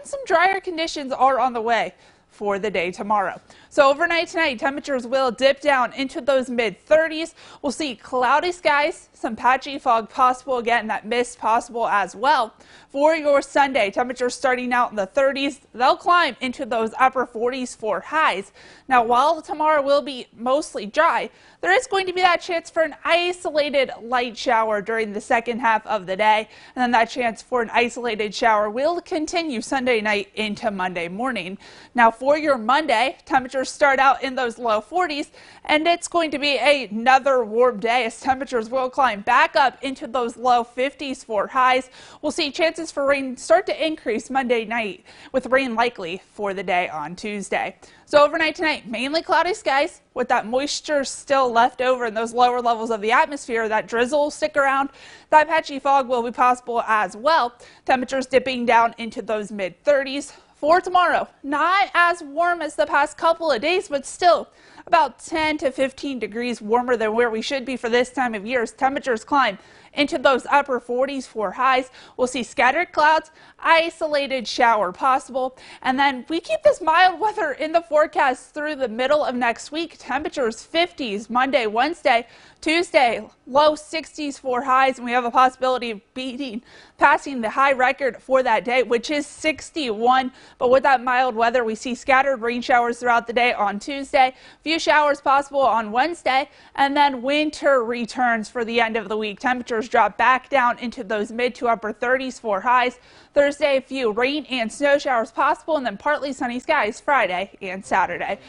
and some drier conditions are on the way for the day tomorrow. So overnight tonight, temperatures will dip down into those mid-30s. We'll see cloudy skies, some patchy fog possible, again that mist possible as well. For your Sunday, temperatures starting out in the 30s, they'll climb into those upper 40s for highs. Now while tomorrow will be mostly dry, there is going to be that chance for an isolated light shower during the second half of the day, and then that chance for an isolated shower will continue Sunday night into Monday morning. Now for your Monday, temperatures start out in those low 40s, and it's going to be another warm day as temperatures will climb back up into those low 50s for highs. We'll see chances for rain start to increase Monday night, with rain likely for the day on Tuesday. So overnight tonight, mainly cloudy skies with that moisture still left over in those lower levels of the atmosphere. That drizzle will stick around. That patchy fog will be possible as well. Temperatures dipping down into those mid-30s. For tomorrow, not as warm as the past couple of days, but still about 10 to 15 degrees warmer than where we should be for this time of year as temperatures climb into those upper 40s for highs. We'll see scattered clouds, isolated shower possible, and then we keep this mild weather in the forecast through the middle of next week. Temperatures 50s Monday, Wednesday, Tuesday, low 60s for highs, and we have a possibility of passing the high record for that day, which is 61. But with that mild weather, we see scattered rain showers throughout the day on Tuesday, few showers possible on Wednesday, and then winter returns for the end of the week. Temperatures drop back down into those mid to upper 30s for highs. Thursday, few rain and snow showers possible, and then partly sunny skies Friday and Saturday.